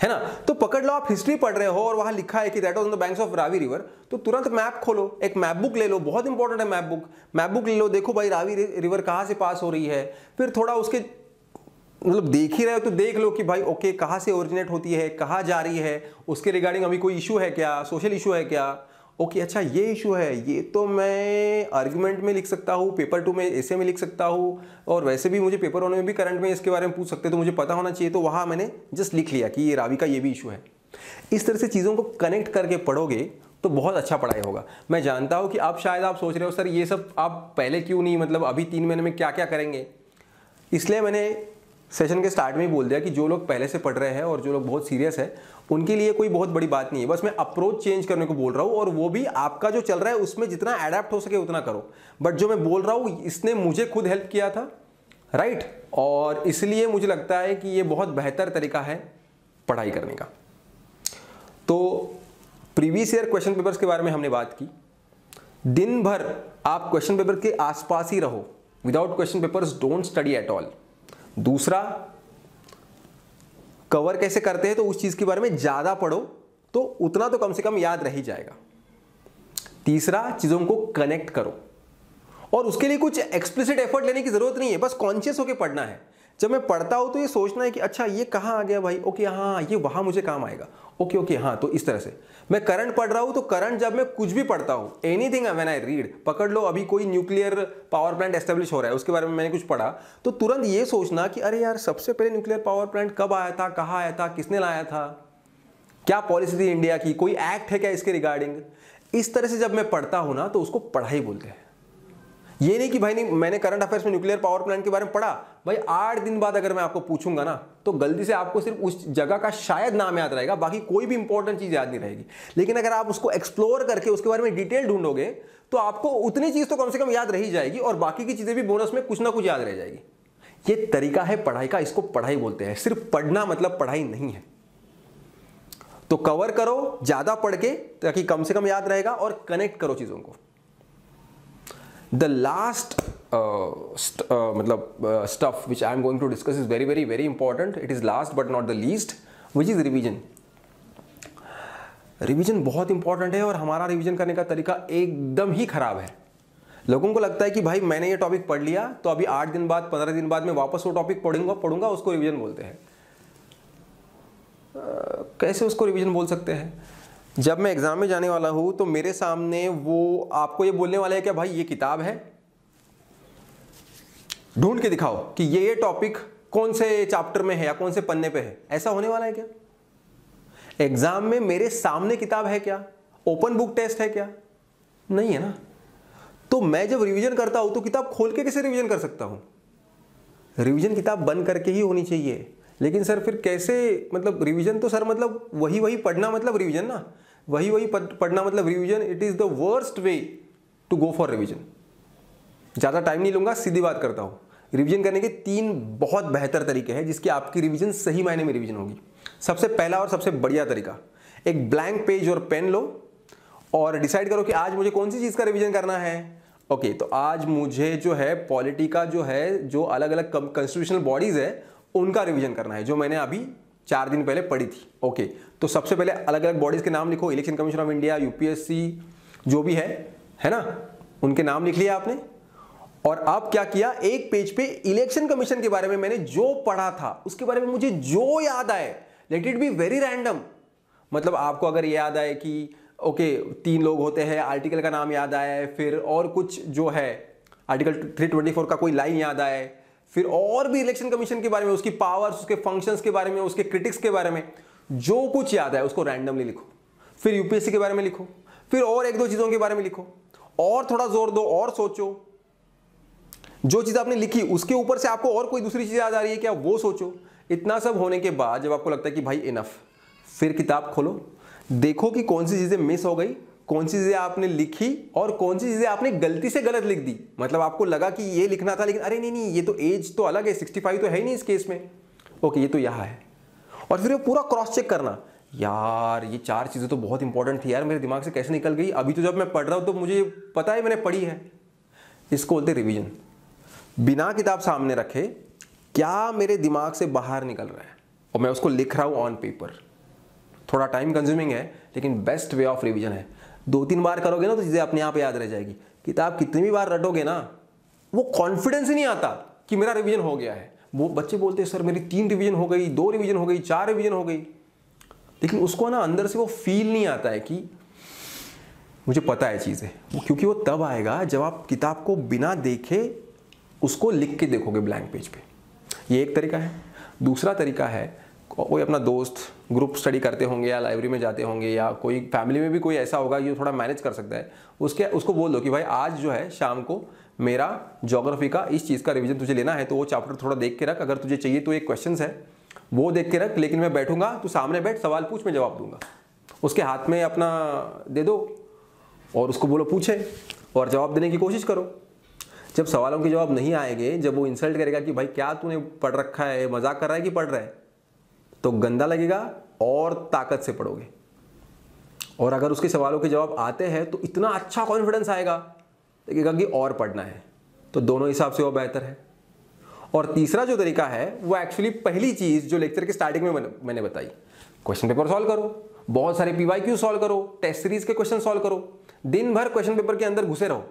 है ना। तो पकड़ लो आप हिस्ट्री पढ़ रहे हो और वहां लिखा है कि that was on the banks of Ravi river, तो तुरंत मैप खोलो, एक मैप बुक ले लो, बहुत इंपॉर्टेंट है मैप बुक, मैप बुक ले लो, देखो भाई रावी रिवर कहाँ से पास हो रही है, फिर थोड़ा उसके मतलब देख ही रहे हो तो देख लो कि भाई ओके कहाँ से ओरिजिनेट होती है, कहाँ जा रही है, उसके रिगार्डिंग अभी कोई इशू है क्या, सोशल इशू है क्या, ओके अच्छा ये इशू है, ये तो मैं आर्ग्यूमेंट में लिख सकता हूँ, पेपर टू में ऐसे में लिख सकता हूँ, और वैसे भी मुझे पेपर वन में भी करंट में इसके बारे में पूछ सकते तो मुझे पता होना चाहिए, तो वहाँ मैंने जस्ट लिख लिया कि ये रावी का ये भी इशू है। इस तरह से चीज़ों को कनेक्ट करके पढ़ोगे तो बहुत अच्छा पढ़ाई होगा। मैं जानता हूँ कि आप शायद आप सोच रहे हो सर ये सब आप पहले क्यों नहीं, मतलब अभी तीन महीने में क्या क्या करेंगे। इसलिए मैंने सेशन के स्टार्ट में ही बोल दिया कि जो लोग पहले से पढ़ रहे हैं और जो लोग बहुत सीरियस है उनके लिए कोई बहुत बड़ी बात नहीं है, बस मैं अप्रोच चेंज करने को बोल रहा हूँ, और वो भी आपका जो चल रहा है उसमें जितना अडेप्ट हो सके उतना करो। बट जो मैं बोल रहा हूँ इसने मुझे खुद हेल्प किया था, राइट, और इसलिए मुझे लगता है कि ये बहुत बेहतर तरीका है पढ़ाई करने का। तो प्रीवियस ईयर क्वेश्चन पेपर्स के बारे में हमने बात की। दिन भर आप क्वेश्चन पेपर के आसपास ही रहो, without question papers don't study at all. दूसरा, कवर कैसे करते हैं तो उस चीज के बारे में ज्यादा पढ़ो, तो उतना तो कम से कम याद रह ही जाएगा। तीसरा, चीजों को कनेक्ट करो, और उसके लिए कुछ एक्सप्लिसिट एफर्ट लेने की जरूरत नहीं है, बस कॉन्शियस होकर पढ़ना है। जब मैं पढ़ता हूं तो ये सोचना है कि अच्छा ये कहाँ आ गया भाई, ओके हाँ ये वहां मुझे काम आएगा, ओके ओके हाँ। तो इस तरह से मैं करंट पढ़ रहा हूँ, तो करंट जब मैं कुछ भी पढ़ता हूँ, एनीथिंग व्हेन आई रीड, पकड़ लो अभी कोई न्यूक्लियर पावर प्लांट एस्टेब्लिश हो रहा है, उसके बारे में मैंने कुछ पढ़ा, तो तुरंत ये सोचना कि अरे यार सबसे पहले न्यूक्लियर पावर प्लांट कब आया था, कहाँ आया था, किसने लाया था, क्या पॉलिसी थी इंडिया की, कोई एक्ट है क्या इसके रिगार्डिंग। इस तरह से जब मैं पढ़ता हूँ ना तो उसको पढ़ाई बोलते हैं। ये नहीं कि भाई नहीं मैंने करंट अफेयर्स में न्यूक्लियर पावर प्लांट के बारे में पढ़ा, भाई आठ दिन बाद अगर मैं आपको पूछूंगा ना तो गलती से आपको सिर्फ उस जगह का शायद नाम याद रहेगा, बाकी कोई भी इंपॉर्टेंट चीज याद नहीं रहेगी। लेकिन अगर आप उसको एक्सप्लोर करके उसके बारे में डिटेल ढूंढोगे तो आपको उतनी चीज तो कम से कम याद रह जाएगी और बाकी की चीजें भी बोनस में कुछ ना कुछ याद रह जाएगी। ये तरीका है पढ़ाई का, इसको पढ़ाई बोलते हैं। सिर्फ पढ़ना मतलब पढ़ाई नहीं है। तो कवर करो ज्यादा पढ़ के ताकि कम से कम याद रहेगा और कनेक्ट करो चीजों को। द लास्ट मतलब stuff which I am going to discuss is very very very important. It is last but not the least, which is revision. Revision बहुत इंपॉर्टेंट है और हमारा रिविजन करने का तरीका एकदम ही खराब है। लोगों को लगता है कि भाई मैंने ये टॉपिक पढ़ लिया तो अभी आठ दिन बाद पंद्रह दिन बाद मैं वापस वो टॉपिक पढ़ूंगा पढ़ूंगा उसको रिविजन बोलते हैं। कैसे उसको रिवीजन बोल सकते हैं? जब मैं एग्जाम में जाने वाला हूं तो मेरे सामने वो आपको ये बोलने वाला है क्या भाई ये किताब है, ढूंढ के दिखाओ कि ये ये टॉपिक कौन से चैप्टर में है या कौन से पन्ने पे है। ऐसा होने वाला है क्या? एग्जाम में मेरे सामने किताब है क्या? ओपन बुक टेस्ट है क्या? नहीं है ना। तो मैं जब रिवीजन करता हूं तो किताब खोल के कैसे रिवीजन कर सकता हूं? रिवीजन किताब बंद करके ही होनी चाहिए। लेकिन सर फिर कैसे, मतलब रिवीजन तो सर मतलब वही वही पढ़ना मतलब रिवीजन ना, वही वही पढ़ना मतलब revision. It is the worst way to go for revision. ज़्यादा टाइम नहीं लूँगा, सीधी बात करता हूँ। रिवीजन करने के तीन बहुत बेहतर तरीके हैं जिसकी आपकी रिवीजन सही मायने में रिवीजन होगी। सबसे पहला और सबसे बढ़िया तरीका, एक ब्लैंक पेज और पेन लो और डिसाइड करो कि आज मुझे कौन सी चीज़ का रिवीजन करना है। ओके okay, तो आज मुझे जो है पॉलिटी का जो है जो अलग अलग कॉन्स्टिट्यूशनल बॉडीज़ है उनका रिवीजन करना है जो मैंने अभी चार दिन पहले पढ़ी थी। ओके तो सबसे पहले अलग अलग बॉडीज के नाम लिखो, election commission of India, UPSC, जो भी है, है ना, उनके नाम लिख लिया आपने। और अब क्या किया, एक पेज पे इलेक्शन कमीशन के बारे में मैंने जो पढ़ा था उसके बारे में मुझे जो याद आए, let it be very random. मतलब आपको अगर याद आए कि ओके तीन लोग होते हैं, आर्टिकल का नाम याद आए, फिर और कुछ जो है आर्टिकल थ्री ट्वेंटी फोर का कोई लाइन याद आए, फिर और भी इलेक्शन कमीशन के बारे में, उसकी पावर्स, उसके फंक्शंस के बारे में, उसके क्रिटिक्स के बारे में जो कुछ याद है उसको रैंडमली लिखो। फिर यूपीएससी के बारे में लिखो, फिर और एक दो चीज़ों के बारे में लिखो और थोड़ा जोर दो और सोचो। जो चीज़ आपने लिखी उसके ऊपर से आपको और कोई दूसरी चीज़ याद आ रही है क्या, वो सोचो। इतना सब होने के बाद जब आपको लगता है कि भाई इनफ, फिर किताब खोलो, देखो कि कौन सी चीज़ें मिस हो गई, कौन सी चीज़ें आपने लिखी और कौन सी चीज़ें आपने गलती से गलत लिख दी। मतलब आपको लगा कि ये लिखना था लेकिन अरे नहीं नहीं ये तो एज तो अलग है, पैंसठ तो है ही नहीं इस केस में, ओके ये तो यहाँ है। और फिर वो पूरा क्रॉस चेक करना, यार ये चार चीज़ें तो बहुत इंपॉर्टेंट थी यार, मेरे दिमाग से कैसे निकल गई, अभी तो जब मैं पढ़ रहा हूँ तो मुझे पता है मैंने पढ़ी है। इसको बोलते रिविजन। बिना किताब सामने रखे क्या मेरे दिमाग से बाहर निकल रहा है और मैं उसको लिख रहा हूँ ऑन पेपर। थोड़ा टाइम कंज्यूमिंग है लेकिन बेस्ट वे ऑफ रिविजन है। दो तीन बार करोगे ना तो चीज़ें अपने आप याद रह जाएगी। किताब कितनी भी बार रटोगे ना वो कॉन्फिडेंस ही नहीं आता कि मेरा रिवीजन हो गया है। वो बच्चे बोलते हैं सर मेरी तीन रिवीजन हो गई, दो रिवीजन हो गई, चार रिवीजन हो गई, लेकिन उसको ना अंदर से वो फील नहीं आता है कि मुझे पता है चीज़ें। वो क्योंकि वो तब आएगा जब आप किताब को बिना देखे उसको लिख के देखोगे ब्लैंक पेज पर। ये एक तरीका है। दूसरा तरीका है, कोई अपना दोस्त ग्रुप स्टडी करते होंगे या लाइब्रेरी में जाते होंगे या कोई फैमिली में भी कोई ऐसा होगा जो थोड़ा मैनेज कर सकता है, उसके उसको बोल दो कि भाई आज जो है शाम को मेरा ज्योग्राफी का इस चीज़ का रिवीजन तुझे लेना है, तो वो चैप्टर थोड़ा देख के रख, अगर तुझे चाहिए तो एक क्वेश्चन है वो देख के रख, लेकिन मैं बैठूंगा तो सामने बैठ, सवाल पूछ, मैं जवाब दूंगा। उसके हाथ में अपना दे दो और उसको बोलो पूछे और जवाब देने की कोशिश करो। जब सवालों के जवाब नहीं आएंगे, जब वो इंसल्ट करेगा कि भाई क्या तूने पढ़ रखा है, मजाक कर रहा है कि पढ़ रहा है, तो गंदा लगेगा और ताकत से पढ़ोगे। और अगर उसके सवालों के जवाब आते हैं तो इतना अच्छा कॉन्फिडेंस आएगा, लगेगा कि और पढ़ना है। तो दोनों हिसाब से वो बेहतर है। और तीसरा जो तरीका है वो एक्चुअली पहली चीज़ जो लेक्चर के स्टार्टिंग में मैंने बताई, क्वेश्चन पेपर सॉल्व करो, बहुत सारे पीवाईक्यू सॉल्व करो, टेस्ट सीरीज के क्वेश्चन सॉल्व करो, दिन भर क्वेश्चन पेपर के अंदर घुसे रहो।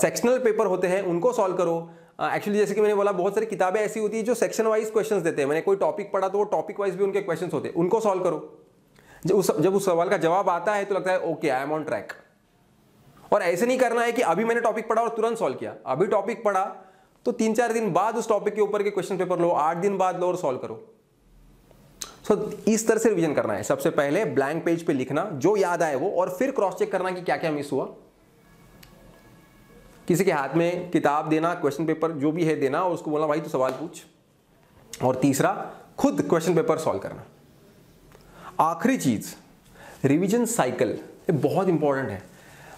सेक्शनल पेपर होते हैं उनको सॉल्व करो। एक्चुअली uh, जैसे कि मैंने बोला बहुत सारी किताबें ऐसी होती है जो सेक्शन वाइज क्वेश्चंस देते हैं। मैंने कोई टॉपिक पढ़ा तो वो टॉपिक वाइज भी उनके क्वेश्चंस होते हैं, उनको सॉल्व करो। जब उस जब उस सवाल का जवाब आता है तो लगता है okay I am on track. और ऐसे नहीं करना है कि अभी मैंने टॉपिक पढ़ा और तुरंत सॉल्व किया। अभी टॉपिक पढ़ा तो तीन चार दिन बाद उस टॉपिक के ऊपर के क्वेश्चन पेपर लो, आठ दिन बाद लो और सॉल्व करो। सो so, इस तरह से रिविजन करना है। सबसे पहले ब्लैंक पेज पर लिखना जो याद आए वो, और फिर क्रॉस चेक करना कि क्या क्या मिस हुआ। किसी के हाथ में किताब देना, क्वेश्चन पेपर जो भी है देना, और उसको बोलना भाई तो सवाल पूछ। और तीसरा, खुद क्वेश्चन पेपर सॉल्व करना। आखिरी चीज़, रिवीजन साइकिल बहुत इंपॉर्टेंट है।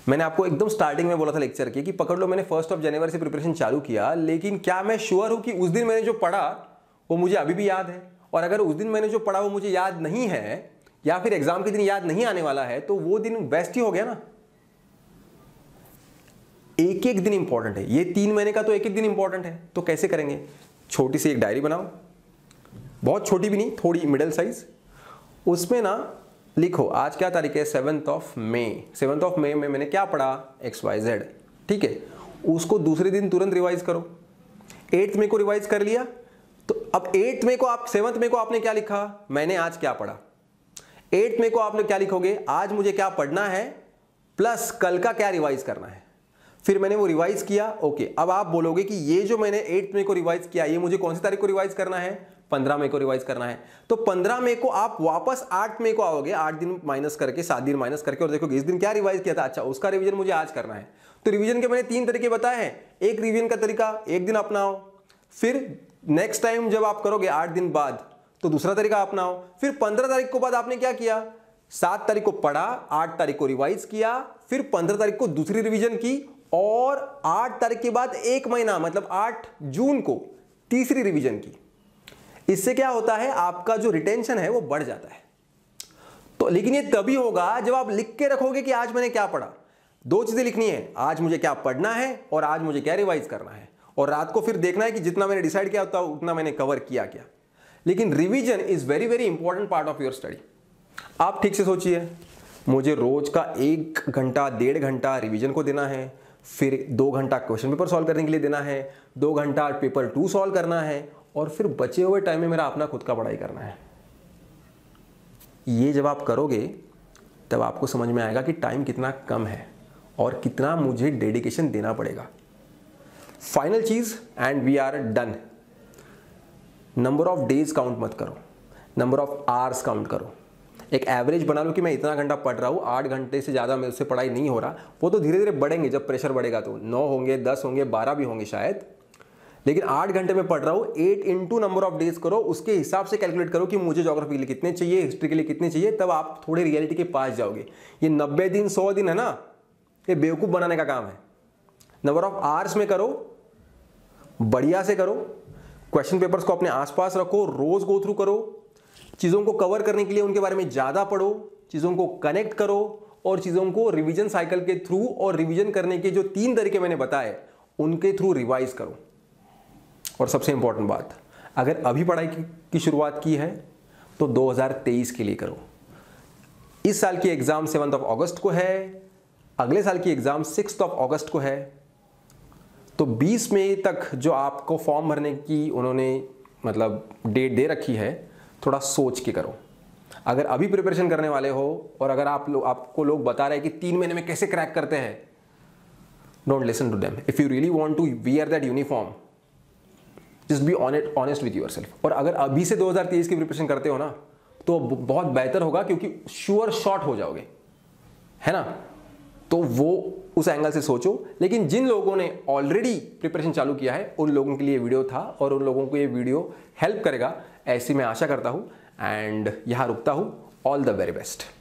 मैंने आपको एकदम स्टार्टिंग में बोला था लेक्चर के कि पकड़ लो मैंने फर्स्ट ऑफ जनवरी से प्रिपरेशन चालू किया, लेकिन क्या मैं श्योर हूँ कि उस दिन मैंने जो पढ़ा वो मुझे अभी भी याद है? और अगर उस दिन मैंने जो पढ़ा वो मुझे याद नहीं है या फिर एग्जाम के दिन याद नहीं आने वाला है, तो वो दिन वेस्ट ही हो गया ना। एक एक दिन इंपॉर्टेंट है, ये तीन महीने का तो एक एक दिन इंपॉर्टेंट है। तो कैसे करेंगे? छोटी सी एक डायरी बनाओ, बहुत छोटी भी नहीं, थोड़ी मिडल साइज। उसमें ना लिखो आज क्या तारीख है, seventh of May. Seventh of May में मैंने क्या पढ़ा, एक्स वाई जेड, ठीक है। उसको दूसरे दिन तुरंत रिवाइज करो। एट्थ मई को रिवाइज कर लिया, तो अब एट्थ मई को आप, सेवन्थ मई को आपने क्या लिखा, मैंने आज क्या पढ़ा। एट्थ मई को आपने क्या लिखोगे, आज मुझे क्या पढ़ना है प्लस कल का क्या रिवाइज करना है। फिर मैंने वो रिवाइज किया, ओके। अब आप बोलोगे कि ये जो मैंने एट्थ मई को रिवाइज किया, ये मुझे कौन सी तारीख को रिवाइज करना है, पंद्रह मई को रिवाइज करना है। तो पंद्रह मई को आप वापस आठ मई को आओगे, आठ दिन माइनस करके, सात दिन माइनस करके, और देखोगे इस दिन क्या रिवाइज किया था, अच्छा उसका रिवीजन मुझे आज करना है। तो रिवीजन के मैंने तीन तरीके बताए हैं। एक रिवीजन का तरीका एक दिन अपनाओ, फिर नेक्स्ट टाइम जब आप करोगे आठ दिन बाद तो दूसरा तरीका अपनाओ। फिर पंद्रह तारीख को बाद आपने क्या किया, सात तारीख को पढ़ा, आठ तारीख को रिवाइज किया, फिर पंद्रह तारीख को दूसरी रिवीजन की, और आठ तारीख के बाद एक महीना मतलब आठ जून को तीसरी रिवीजन की। इससे क्या होता है, आपका जो रिटेंशन है वो बढ़ जाता है। तो लेकिन ये तभी होगा जब आप लिख के रखोगे कि आज मैंने क्या पढ़ा। दो चीजें लिखनी है, आज मुझे क्या पढ़ना है और आज मुझे क्या रिवाइज करना है, और रात को फिर देखना है कि जितना मैंने डिसाइड किया होता उतना मैंने कवर किया क्या। लेकिन revision is very very important part of your study. आप ठीक से सोचिए, मुझे रोज का एक घंटा डेढ़ घंटा रिवीजन को देना है, फिर दो घंटा क्वेश्चन पेपर सॉल्व करने के लिए देना है, दो घंटा पेपर टू सॉल्व करना है, और फिर बचे हुए टाइम में मेरा अपना खुद का पढ़ाई करना है। ये जब आप करोगे तब आपको समझ में आएगा कि टाइम कितना कम है और कितना मुझे डेडिकेशन देना पड़ेगा। फाइनल चीज़, and we are done. Number of days count मत करो, नंबर ऑफ आवर्स काउंट करो। एक एवरेज बना लो कि मैं इतना घंटा पढ़ रहा हूँ, आठ घंटे से ज़्यादा मेरे से पढ़ाई नहीं हो रहा। वो तो धीरे धीरे बढ़ेंगे, जब प्रेशर बढ़ेगा तो नौ होंगे, दस होंगे, बारह भी होंगे शायद। लेकिन आठ घंटे में पढ़ रहा हूँ, eight into number of days करो, उसके हिसाब से कैलकुलेट करो कि मुझे ज्योग्राफी के लिए कितने चाहिए, हिस्ट्री के लिए कितने चाहिए, तब आप थोड़े रियलिटी के पास जाओगे। ये नब्बे दिन सौ दिन है ना, ये बेवकूफ़ बनाने का काम है। नंबर ऑफ आवर्स में करो, बढ़िया से करो, क्वेश्चन पेपर्स को अपने आसपास रखो, रोज़ गो थ्रू करो, चीज़ों को कवर करने के लिए उनके बारे में ज़्यादा पढ़ो, चीज़ों को कनेक्ट करो, और चीज़ों को रिवीजन साइकिल के थ्रू और रिवीजन करने के जो तीन तरीके मैंने बताए उनके थ्रू रिवाइज करो। और सबसे इंपॉर्टेंट बात, अगर अभी पढ़ाई की शुरुआत की है तो दो हज़ार तेईस के लिए करो। इस साल की एग्ज़ाम सेवन्थ ऑफ अगस्त को है, अगले साल की एग्ज़ाम सिक्स्थ ऑफ अगस्त को है। तो बीस मई तक जो आपको फॉर्म भरने की उन्होंने मतलब डेट दे रखी है, थोड़ा सोच के करो। अगर अभी प्रिपरेशन करने वाले हो और अगर आप लोग, आपको लोग बता रहे हैं कि तीन महीने में कैसे क्रैक करते हैं, don't listen to them. If you really want to wear that uniform, just be honest honest with yourself. और अगर अभी से दो हज़ार तेईस की प्रिपरेशन करते हो ना तो बहुत बेहतर होगा, क्योंकि श्योर शॉट हो जाओगे, है ना। तो वो उस एंगल से सोचो। लेकिन जिन लोगों ने ऑलरेडी प्रिपरेशन चालू किया है उन लोगों के लिए वीडियो था, और उन लोगों को ये वीडियो हेल्प करेगा ऐसी मैं आशा करता हूँ। एंड यहाँ रुकता हूँ। All the very best.